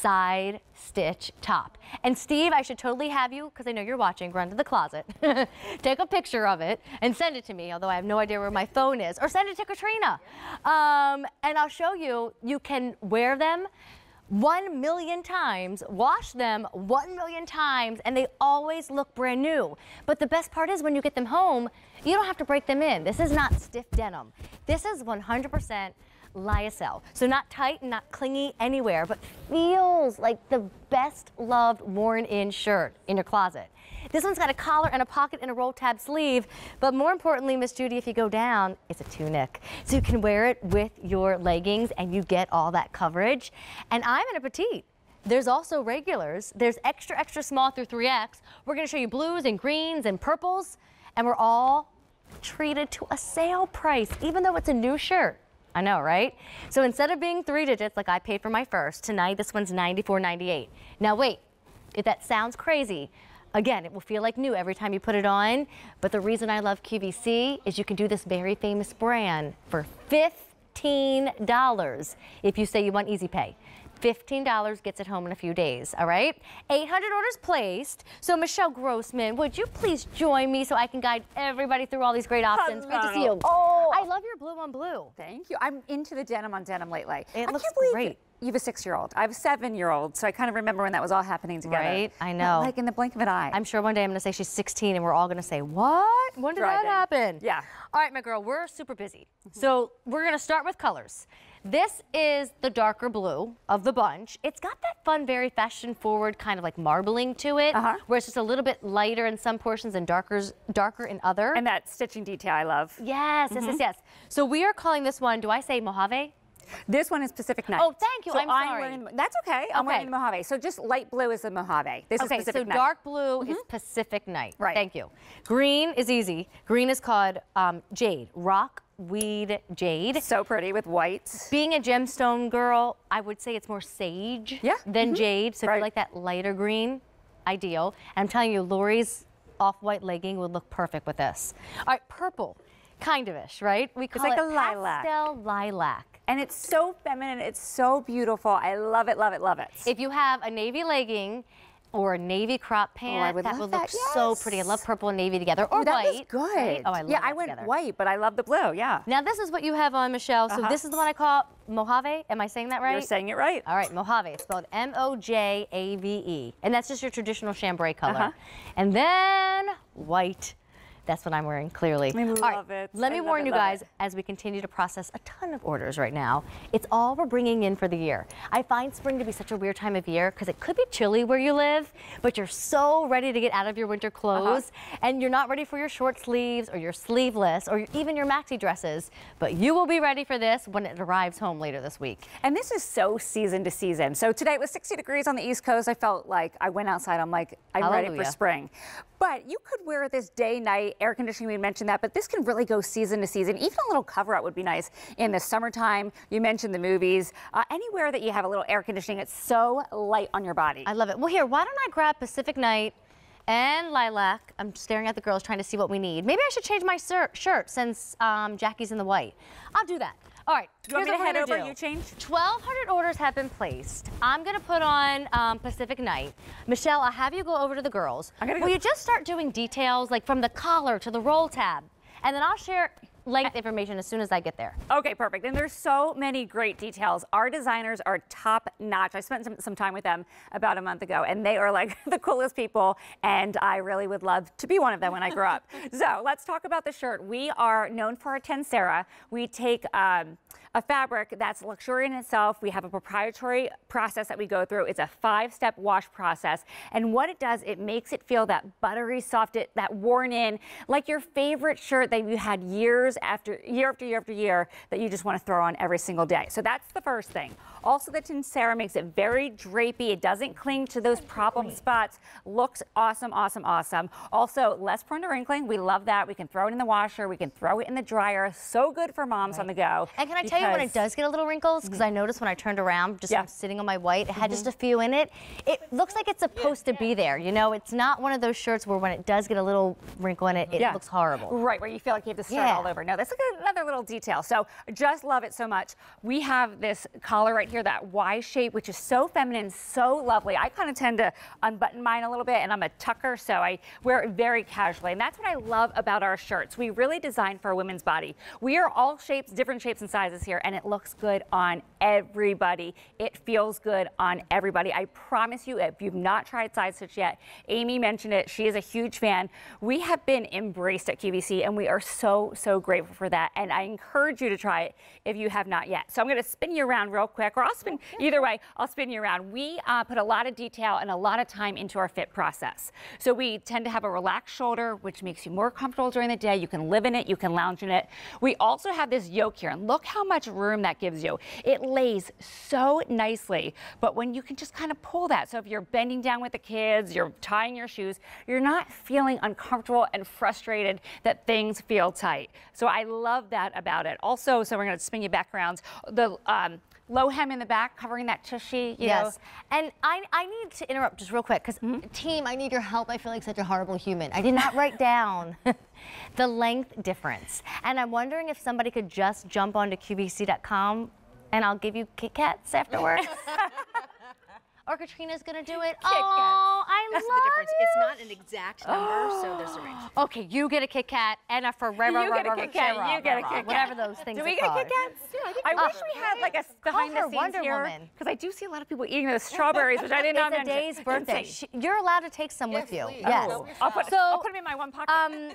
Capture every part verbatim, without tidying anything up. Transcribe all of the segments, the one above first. side stitch top. And Steve, I should totally have you, because I know you're watching, run to the closet, take a picture of it and send it to me, although I have no idea where my phone is, or send it to Katrina. Um, and I'll show you, you can wear them one million times, wash them one million times, and they always look brand new. But the best part is when you get them home, you don't have to break them in. This is not stiff denim. This is one hundred percent Lyocell. So not tight, not clingy anywhere, but feels like the best loved worn in shirt in your closet. This one's got a collar and a pocket and a roll tab sleeve, but more importantly, Miss Judy, if you go down, it's a tunic. So you can wear it with your leggings and you get all that coverage. And I'm in a petite. There's also regulars. There's extra, extra small through three X. We're gonna show you blues and greens and purples, and we're all treated to a sale price, even though it's a new shirt. I know, right? So instead of being three digits like I paid for my first, tonight this one's ninety-four ninety-eight. Now wait, if that sounds crazy, again, it will feel like new every time you put it on, but the reason I love Q V C is you can do this very famous brand for fifteen dollars if you say you want Easy Pay. fifteen dollars gets it home in a few days, all right? eight hundred orders placed. So Michelle Grossman, would you please join me so I can guide everybody through all these great options? Hello. Good to see you. Oh, I love your blue on blue. Thank you. I'm into the denim on denim lately. It I looks great. It. You have a six-year-old. I have a seven-year-old, so I kind of remember when that was all happening together. Right, I know. Not like in the blink of an eye. I'm sure one day I'm going to say she's sixteen, and we're all going to say, what? When did Driving. that happen? Yeah. All right, my girl, we're super busy. Mm-hmm. So we're going to start with colors. This is the darker blue of the bunch. It's got that fun, very fashion-forward kind of like marbling to it, uh-huh. where it's just a little bit lighter in some portions and darker, darker in other. And that stitching detail I love. Yes, mm-hmm. yes, yes, yes. So we are calling this one, do I say Mojave? This one is Pacific Night. Oh, thank you. So I'm sorry. I'm wearing, that's okay. I'm okay. wearing Mojave. So just light blue is the Mojave. This okay, is Pacific so Night. Dark blue mm-hmm. is Pacific Night. Right. Thank you. Green is easy. Green is called um, Jade. Rockweed Jade. So pretty with whites. Being a gemstone girl, I would say it's more sage yeah. than mm-hmm. jade. So right. if you like that lighter green, ideal. And I'm telling you, Lori's off-white legging would look perfect with this. All right, purple. Kind of-ish, right? We call it's like it a lilac. Pastel lilac. And it's so feminine, it's so beautiful. I love it, love it, love it. If you have a navy legging or a navy crop pant, oh, that would that. look yes. so pretty. I love purple and navy together, or Ooh, that white. That good. Right? Oh, I love Yeah, I went together. white, but I love the blue, yeah. Now this is what you have on, Michelle. So uh-huh. this is the one I call Mojave. Am I saying that right? You're saying it right. All right, Mojave, it's spelled M O J A V E. And that's just your traditional chambray color. Uh-huh. And then white. That's what I'm wearing, clearly. I love all right, it. Let me warn it, you guys, it. as we continue to process a ton of orders right now, it's all we're bringing in for the year. I find spring to be such a weird time of year because it could be chilly where you live, but you're so ready to get out of your winter clothes uh-huh. and you're not ready for your short sleeves or your sleeveless or even your maxi dresses, but you will be ready for this when it arrives home later this week. And this is so season to season. So today it was sixty degrees on the East Coast. I felt like I went outside. I'm like, I'm Hallelujah. ready for spring. But you could wear this day, night, air conditioning, we mentioned that, but this can really go season to season. Even a little cover-up would be nice in the summertime. You mentioned the movies. Uh, anywhere that you have a little air conditioning, it's so light on your body. I love it. Well, here, why don't I grab Pacific Night and lilac. I'm staring at the girls trying to see what we need. Maybe I should change my shirt since um, Jackie's in the white. I'll do that. All right, you here's want me what to head over, do. you change? twelve hundred orders have been placed. I'm gonna put on um, Pacific Night. Michelle, I'll have you go over to the girls. I'm gonna Will go you just start doing details, like from the collar to the roll tab? And then I'll share length information as soon as I get there. Okay, perfect. And there's so many great details. Our designers are top notch. I spent some, some time with them about a month ago, and they are like the coolest people, and I really would love to be one of them when I grow up. So let's talk about the shirt. We are known for our Tensara. We take um, a fabric that's luxuriant in itself. We have a proprietary process that we go through. It's a five-step wash process, and what it does, it makes it feel that buttery, soft, it, that worn in, like your favorite shirt that you had years after year after year after year that you just want to throw on every single day. So that's the first thing. Also, the Tensara makes it very drapey. It doesn't cling to those problem spots. Looks awesome, awesome, awesome. Also, less prone to wrinkling. We love that. We can throw it in the washer. We can throw it in the dryer. So good for moms right. on the go. And can I tell you when it does get a little wrinkles? Because mm-hmm. I noticed when I turned around, just yeah. I'm sitting on my white, it had mm-hmm. just a few in it. It looks like it's supposed yeah. to be there. You know, it's not one of those shirts where when it does get a little wrinkle in it, it yeah. looks horrible. Right, where you feel like you have to start yeah. all over. No, that's like another little detail. So just love it so much. We have this collar right here here, that Y shape, which is so feminine, so lovely. I kind of tend to unbutton mine a little bit, and I'm a tucker, so I wear it very casually. And that's what I love about our shirts. We really design for a woman's body. We are all shapes, different shapes and sizes here, and it looks good on everybody. It feels good on everybody. I promise you, if you've not tried Side Stitch yet, Amy mentioned it. She is a huge fan. We have been embraced at Q V C, and we are so, so grateful for that. And I encourage you to try it if you have not yet. So I'm going to spin you around real quick, or I'll spin, either way, I'll spin you around. We uh, put a lot of detail and a lot of time into our fit process. So we tend to have a relaxed shoulder, which makes you more comfortable during the day. You can live in it, you can lounge in it. We also have this yoke here, and look how much room that gives you. It lays so nicely, but when you can just kind of pull that. So if you're bending down with the kids, you're tying your shoes, you're not feeling uncomfortable and frustrated that things feel tight. So I love that about it. Also, so we're going to spin you back around. The um, low hem in the back, covering that tushy, you yes. know. And I, I need to interrupt just real quick, because mm-hmm. team, I need your help. I feel like such a horrible human. I did not write down the length difference. And I'm wondering if somebody could just jump onto Q V C dot com and I'll give you Kit Kats afterwards. Or Katrina's gonna do it. Kit oh, Kats. I That's love the difference. You. It's not an exact number, oh. so there's a range. Okay, you get a Kit Kat and a Ferrero. You get a Kit Kat. You get a Kit Kat. Whatever those things. Do we are get called. Kit Kats? Yeah, I, I wish uh, we had like a behind the scenes Wonder here, because I do see a lot of people eating those strawberries, which I did not mention. It's a day's birthday. She, you're allowed to take some yes, with you. Please. Yes. Oh. I'll put. So, I'll put them in my one pocket. Um,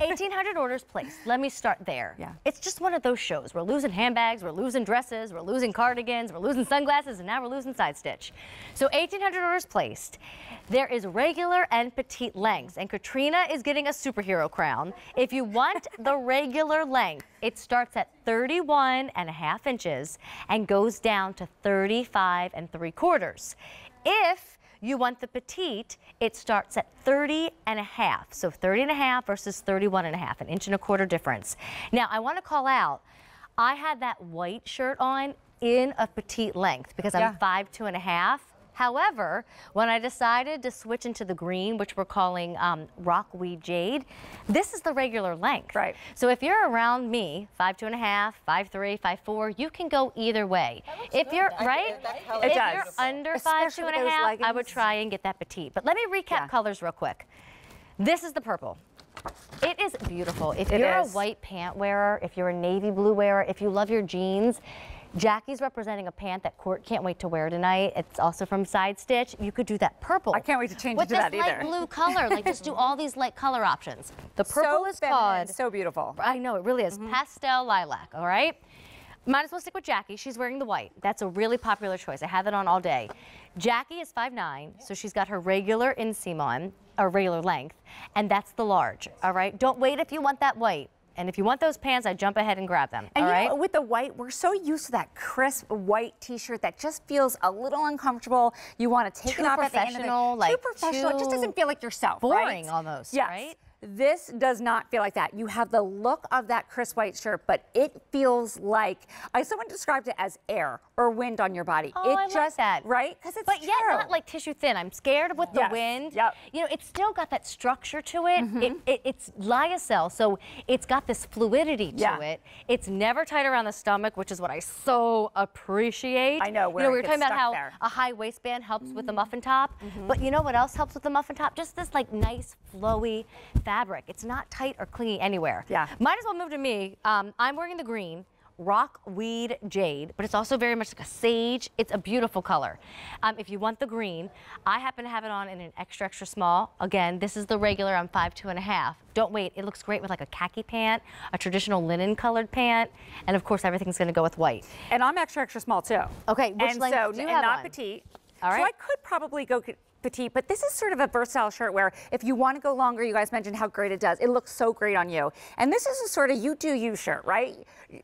eighteen hundred orders placed. Let me start there. Yeah. It's just one of those shows. We're losing handbags. We're losing dresses. We're losing cardigans. We're losing sunglasses, and now we're losing Side Stitch. So eighteen hundred orders placed. There is regular and petite lengths, and Katrina is getting a superhero crown. If you want the regular length, it starts at thirty-one and a half inches and goes down to thirty-five and three quarters. If you want the petite, it starts at thirty and a half. So thirty and a half versus thirty-one and a half, an inch and a quarter difference. Now, I want to call out, I had that white shirt on in a petite length because yeah. I'm five, two and a half. However, when I decided to switch into the green, which we're calling um, Rockweed Jade, this is the regular length. Right. So if you're around me, five two and a half, five three, five four, you can go either way. If good. You're I right, it if does. You're under five Especially two and a half, leggings. I would try and get that petite. But let me recap yeah. colors real quick. This is the purple. It is beautiful. If it you're is. a white pant wearer, if you're a navy blue wearer, if you love your jeans. Jackie's representing a pant that Court can't wait to wear tonight. It's also from Side Stitch. You could do that purple. I can't wait to change it to that either. With this light blue color, like just do all these light color options. The purple is called. So beautiful. I know, it really is. Mm-hmm. Pastel lilac, all right? Might as well stick with Jackie. She's wearing the white. That's a really popular choice. I have it on all day. Jackie is five nine, yeah. so she's got her regular inseam on, or regular length, and that's the large, all right? Don't wait if you want that white. And if you want those pants, I jump ahead and grab them. And all right? you know, with the white, we're so used to that crisp white T-shirt that just feels a little uncomfortable. You want to take too it off at the end of the day. Like too professional, too it just doesn't feel like yourself. Boring, right? almost. Yes. Right? This does not feel like that. You have the look of that crisp white shirt, but it feels like I someone described it as air or wind on your body. Oh, it I just like that. Right? Because it's but true. Yet not like tissue thin. I'm scared of with yes. the wind. Yep. You know, it's still got that structure to it. Mm-hmm. it, it it's Lyocell, so it's got this fluidity to yeah. it. It's never tight around the stomach, which is what I so appreciate. I know. Where you know, we were talking about how there. a high waistband helps mm-hmm. with the muffin top, mm-hmm. but you know what else helps with the muffin top? Just this like nice flowy fabric. Fabric. It's not tight or clingy anywhere. Yeah. Might as well move to me. Um, I'm wearing the green, Rockweed Jade, but it's also very much like a sage. It's a beautiful color. Um, if you want the green, I happen to have it on in an extra, extra small. Again, this is the regular. I'm five, two and a half. Don't wait. It looks great with like a khaki pant, a traditional linen colored pant, and of course, everything's going to go with white. And I'm extra, extra small too. Okay. Which and length so, do you and have not on? Petite. All right. So I could probably go petite, but this is sort of a versatile shirt where if you want to go longer, you guys mentioned how great it does. It looks so great on you. And this is a sort of you do you shirt, right?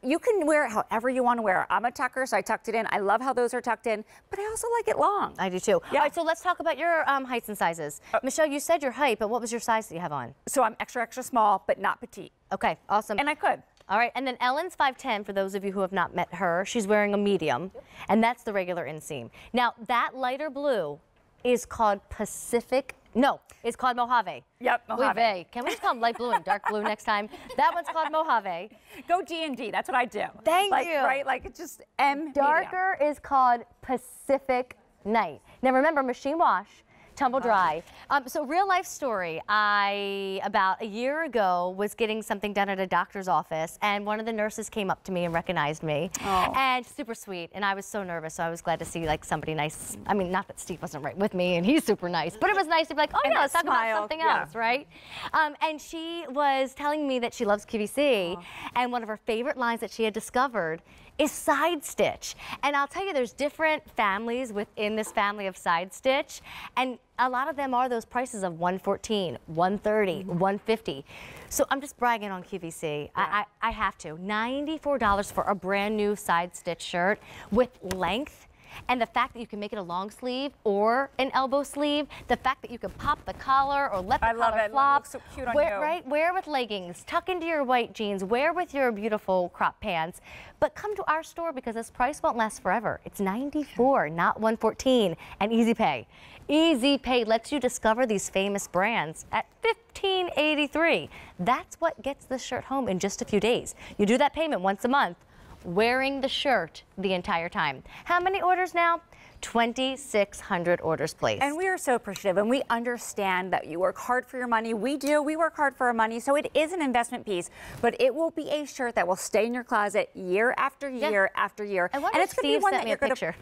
You can wear it however you want to wear it. I'm a tucker, so I tucked it in. I love how those are tucked in, but I also like it long. I do too. Yeah. All right, so let's talk about your um, heights and sizes. Uh, Michelle, you said your height, but what was your size that you have on? So I'm extra, extra small, but not petite. Okay, awesome. And I could. All right, and then Ellen's five ten, for those of you who have not met her. She's wearing a medium, and that's the regular inseam. Now, that lighter blue is called Pacific. No, it's called Mojave. Yep, Mojave. Can we just call them light blue and dark blue next time? That one's called Mojave. Go D and D. That's what I do. Thank like, you. Right? Like it's just M. Darker medium. Is called Pacific Night. Now remember, machine wash, tumble dry. Oh. Um, so real life story. I about a year ago was getting something done at a doctor's office, and one of the nurses came up to me and recognized me, oh. and super sweet. And I was so nervous, so I was glad to see like somebody nice. I mean, not that Steve wasn't right with me, and he's super nice, but it was nice to be like, oh and yeah, let's talk about something yeah. else, right? Um, and she was telling me that she loves Q V C, oh. and one of her favorite lines that she had discovered is side stitch. And I'll tell you, there's different families within this family of side stitch, and a lot of them are those prices of one fourteen, one thirty, one fifty. So I'm just bragging on Q V C. Yeah. I, I, I have to. ninety-four dollars for a brand new side stitch shirt with length, and the fact that you can make it a long sleeve or an elbow sleeve, the fact that you can pop the collar or let the I collar love it. flop, it looks so cute on wear, you. Right? Wear with leggings, tuck into your white jeans, wear with your beautiful crop pants, but come to our store because this price won't last forever. It's ninety-four dollars, not one fourteen, and Easy Pay. Easy Pay lets you discover these famous brands at fifteen eighty-three. That's what gets the shirt home in just a few days. You do that payment once a month, wearing the shirt the entire time. How many orders now? twenty-six hundred orders placed. And we are so appreciative, and we understand that you work hard for your money. We do. We work hard for our money, so it is an investment piece, but it will be a shirt that will stay in your closet year after year yeah. after year. I wonder and it's going to be one that you're going to...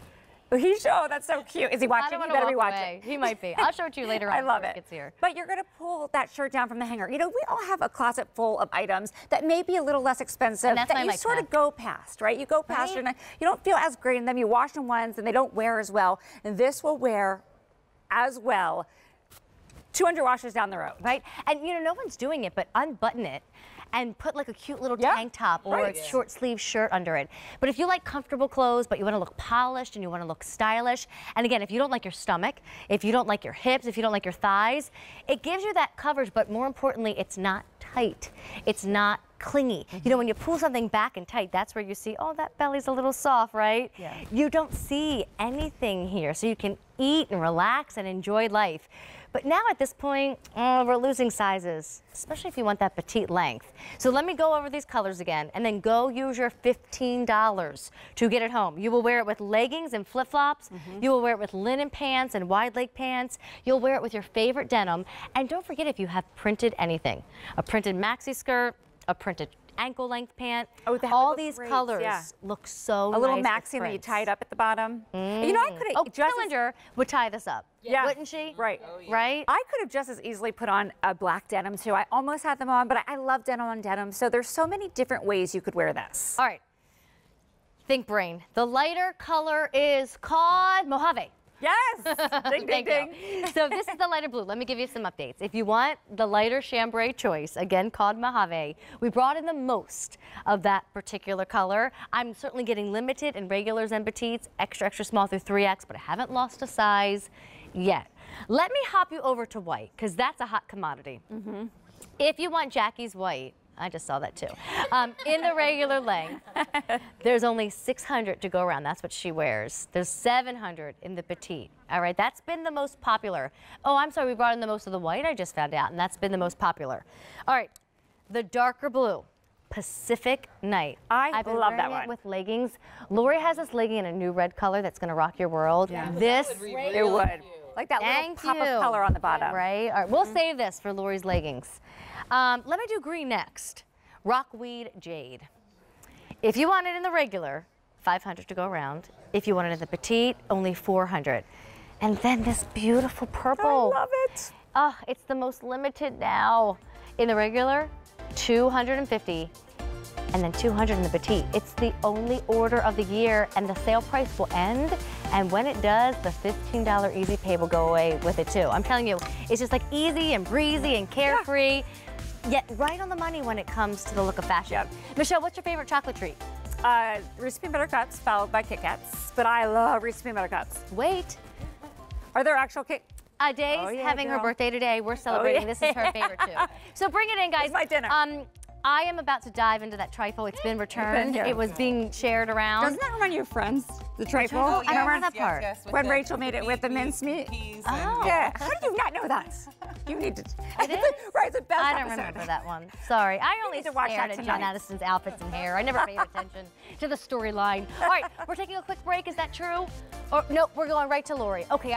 He oh, that's so cute. Is he watching? I don't want he better to walk be watching. Away. He might be. I'll show it to you later on. I love it. It's here. But you're going to pull that shirt down from the hanger. You know, we all have a closet full of items that may be a little less expensive that you like sort that. of go past, right? You go past, right? Your, you don't feel as great in them. You wash them once and they don't wear as well. And this will wear as well two hundred washes down the road. Right? And, you know, no one's doing it, but unbutton it and put like a cute little yeah, tank top or right. a short sleeve shirt under it. But if you like comfortable clothes, but you want to look polished and you want to look stylish, and again, if you don't like your stomach, if you don't like your hips, if you don't like your thighs, it gives you that coverage, but more importantly, it's not tight. It's not clingy. Mm-hmm. You know, when you pull something back and tight, that's where you see, oh, that belly's a little soft, right? Yeah. You don't see anything here, so you can eat and relax and enjoy life. But now at this point, oh, we're losing sizes, especially if you want that petite length. So let me go over these colors again, and then go use your fifteen dollars to get it home. You will wear it with leggings and flip-flops. Mm-hmm. You will wear it with linen pants and wide leg pants. You'll wear it with your favorite denim. And don't forget, if you have printed anything, a printed maxi skirt, a printed ankle-length pant. Oh, all these great. colors yeah. look so nice. A little nice maxi that you tie it up at the bottom. Mm. You know, I could have. Oh, Killinger would tie this up, yeah. wouldn't she? Right, oh, yeah. right. I could have just as easily put on a black denim too. I almost had them on, but I love denim on denim. So there's so many different ways you could wear this. All right. Think brain. The lighter color is called Mojave. Yes! Ding, ding, ding. So this is the lighter blue. Let me give you some updates. If you want the lighter chambray choice, again called Mojave, we brought in the most of that particular color. I'm certainly getting limited in regulars and petites, extra, extra small through three X, but I haven't lost a size yet. Let me hop you over to white, because that's a hot commodity. Mm-hmm. If you want Jackie's white, I just saw that too. Um, in the regular length, there's only six hundred to go around. That's what she wears. There's seven hundred in the petite. All right, that's been the most popular. Oh, I'm sorry, we brought in the most of the white, I just found out, and that's been the most popular. All right, the darker blue, Pacific Night. I I've been love that one. It with leggings. Lori has this legging in a new red color that's gonna rock your world. Yeah. This, would it would. Like that Thank little pop you. of color on the bottom. Right, all right, we'll mm-hmm. save this for Lori's leggings. Um, let me do green next. Rockweed Jade. If you want it in the regular, five hundred to go around. If you want it in the petite, only four hundred. And then this beautiful purple. I love it. Oh, it's the most limited now. In the regular, two hundred fifty, and then two hundred in the petite. It's the only order of the year, and the sale price will end. And when it does, the fifteen dollar Easy Pay will go away with it too. I'm telling you, it's just like easy and breezy and carefree. Yeah. Yet right on the money when it comes to the look of fashion. Yep. Michelle, what's your favorite chocolate treat? Uh, Reese's Peanut Butter Cups followed by Kit Kats, but I love Reese's Peanut Butter Cups. Wait. Are there actual Kit Kats? Uh, Dave's oh, yeah, having girl. her birthday today. We're celebrating. Oh, yeah. This is her favorite too. So bring it in, guys. It's my dinner. Um, I am about to dive into that trifle. It's been returned. It was being shared around. Doesn't that remind you of Friends? The trifle? Oh, yes, I remember that yes, part. Yes, yes, when the, Rachel made it with the mincemeat. Oh. Yeah. How do you not know that? You need to. It is? Right, the best I don't episode. remember that one. Sorry. I only to watch stared that at John Addison's outfits and hair. I never paid attention to the storyline. All right, we're taking a quick break. Is that true? Or, no, we're going right to Lori. Okay.